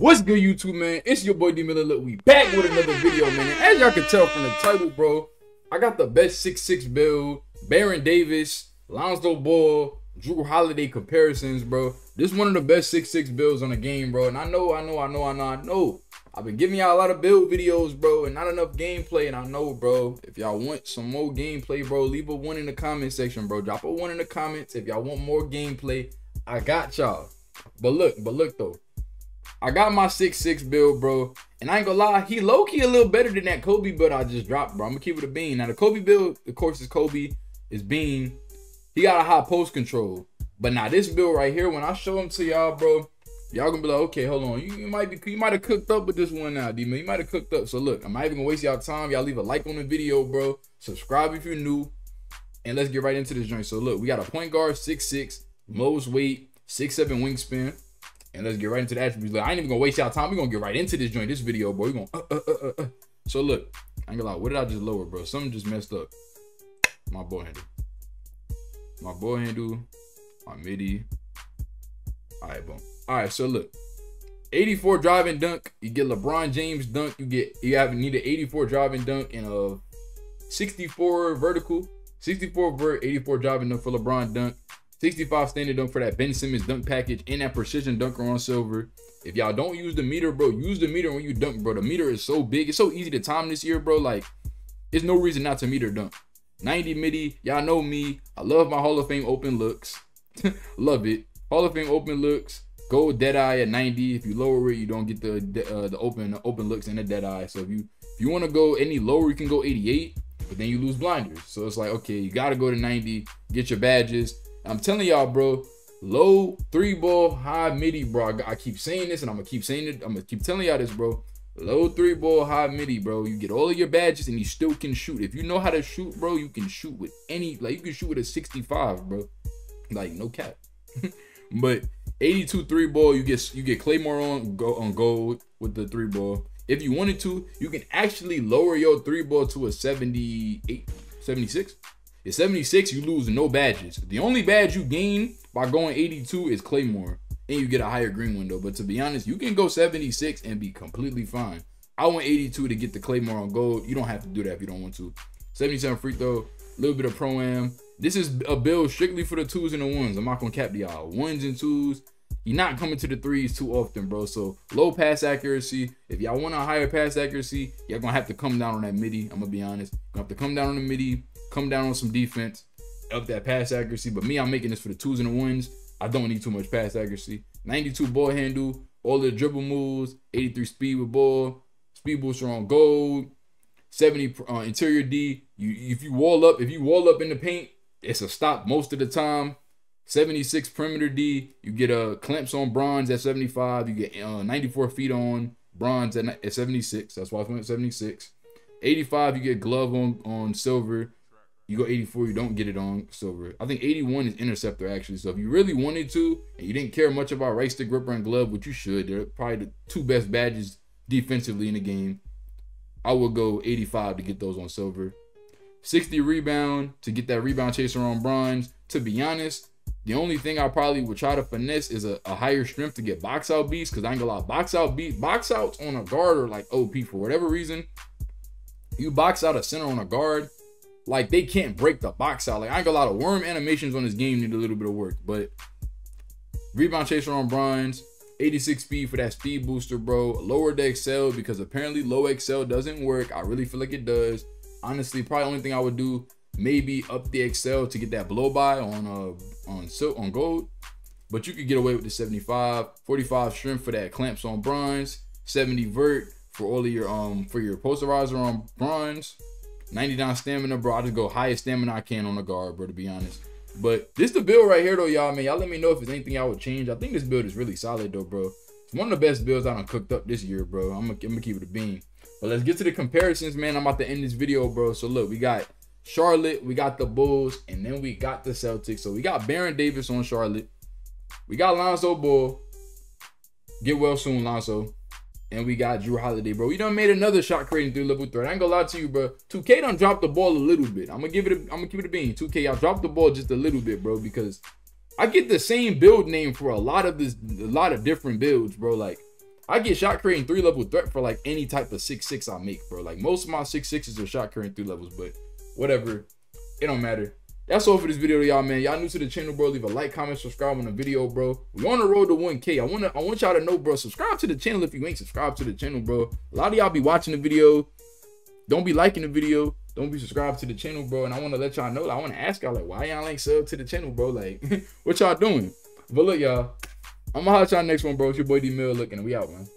What's good, YouTube, man? It's your boy D Miller. Look, we back with another video, man. As y'all can tell from the title, bro, I got the best 6'6 build, Baron Davis, Lonzo Ball, Jrue Holiday comparisons, bro. This is one of the best 6'6 builds on the game, bro. And I know. I've been giving y'all a lot of build videos, bro, and not enough gameplay. And I know, bro, if y'all want some more gameplay, bro, leave a 1 in the comment section, bro. Drop a 1 in the comments if y'all want more gameplay. I got y'all. But look, though. I got my 6'6 build, bro, and I ain't gonna lie, he low-key a little better than that Kobe build I just dropped, bro. I'm gonna keep it a bean. Now, the Kobe build, of course, is Kobe, is bean. He got a high post control. But now, this build right here, when I show him to y'all, bro, y'all gonna be like, okay, hold on. You might have cooked up with this one now, D-Man. You might have cooked up. So, look, I'm not even gonna waste y'all time. Y'all leave a like on the video, bro. Subscribe if you're new, and let's get right into this joint. So, look, we got a point guard, 6'6", most weight, 6'7 wingspan. And let's get right into the attributes. Look, I ain't even gonna waste y'all time. We're gonna get right into this joint, this video, bro. We're gonna So look, I ain't gonna lie, what did I just lower, bro? Something just messed up. My ball handle. My ball handle. My midi. Alright, boom. Alright, so look. 84 driving dunk. You get LeBron James dunk. You need an 84 driving dunk and a 64 vertical. 64 vert, 84 driving dunk for LeBron dunk. 65 standard dunk for that Ben Simmons dunk package and that precision dunker on silver. If y'all don't use the meter, bro, use the meter when you dunk, bro. The meter is so big. It's so easy to time this year, bro. Like, there's no reason not to meter dunk. 90 midi. Y'all know me. I love my Hall of Fame open looks. Love it. Hall of Fame open looks. Go dead eye at 90. If you lower it, you don't get the open looks and the dead eye. So if you want to go any lower, you can go 88, but then you lose blinders. So it's like, okay, you got to go to 90. Get your badges. I'm telling y'all, bro, low 3-ball, high midi, bro. I keep saying this, and I'm going to keep saying it. I'm going to keep telling y'all this, bro. Low 3-ball, high midi, bro. You get all of your badges, and you still can shoot. If you know how to shoot, bro, you can shoot with any. Like, you can shoot with a 65, bro. Like, no cap. But 82 3-ball, you get Claymore on gold with the 3-ball. If you wanted to, you can actually lower your 3-ball to a 78, 76. At 76, you lose no badges. The only badge you gain by going 82 is Claymore, and you get a higher green window. But to be honest, you can go 76 and be completely fine. I went 82 to get the Claymore on gold. You don't have to do that if you don't want to. 77 free throw, a little bit of pro-am. This is a build strictly for the 2s and the 1s. I'm not going to cap the y'all. 1s and 2s. You're not coming to the 3s too often, bro. So low pass accuracy. If y'all want a higher pass accuracy, y'all going to have to come down on that midi. I'm going to be honest. You're going to have to come down on the midi. Come down on some defense, up that pass accuracy. But me, I'm making this for the 2s and the 1s. I don't need too much pass accuracy. 92 ball handle, all the dribble moves, 83 speed with ball, speed booster on gold, 70 interior D. If you wall up in the paint, it's a stop most of the time. 76 perimeter D. You get a clamps on bronze at 75. You get 94 feet on bronze at 76. That's why I went 76. 85. You get glove on silver. You go 84, you don't get it on silver. I think 81 is interceptor, actually. So if you really wanted to, and you didn't care much about right stick, gripper, and glove, which you should, they're probably the two best badges defensively in the game, I would go 85 to get those on silver. 60 rebound to get that rebound chaser on bronze. To be honest, the only thing I probably would try to finesse is a higher strength to get box out beats, because I ain't gonna lie, box outs on a guard are like OP for whatever reason. You box out a center on a guard, like, they can't break the box out. Like, I ain't got a lot of worm animations on this game. Need a little bit of work. But rebound chaser on bronze. 86 speed for that speed booster, bro. Lower the Excel because apparently low Excel doesn't work. I really feel like it does. Honestly, probably only thing I would do, maybe up the Excel to get that blow by on gold. But you could get away with the 75. 45 shrimp for that clamps on bronze. 70 vert for all of your for your posterizer on bronze. 99 stamina, bro. I just go highest stamina I can on the guard, bro, to be honest. But this the build right here, though, y'all, man. Y'all let me know if there's anything I would change. I think this build is really solid, though, bro. It's one of the best builds I done cooked up this year, bro. I'm gonna keep it a bean. But let's get to the comparisons, man. I'm about to end this video, bro. So, look, we got Charlotte, we got the Bulls, and then we got the Celtics. So, we got Baron Davis on Charlotte. We got Lonzo Ball. Get well soon, Lonzo. And we got Jrue Holiday, bro. We done made another shot creating through level 3. I ain't gonna lie to you, bro. 2K done dropped the ball a little bit. I'm gonna keep it a bean. 2K, y'all dropped the ball just a little bit, bro, because I get the same build name for a lot of different builds, bro. Like, I get shot creating three level threat for like any type of 6'6" I make, bro. Like most of my 6'6" are shot creating three levels, but whatever, it don't matter. That's all for this video, y'all, man. Y'all new to the channel, bro, leave a like, comment, subscribe on the video, bro. We on the road to 1K. I want y'all to know, bro, subscribe to the channel if you ain't subscribed to the channel, bro. A lot of y'all be watching the video, don't be liking the video, don't be subscribed to the channel, bro. And I want to let y'all know, like, I want to ask y'all, like, why y'all ain't sub to the channel, bro? Like, what y'all doing? But look, y'all, I'm gonna holler at y'all next one, bro. It's your boy D Miller, and we out, man.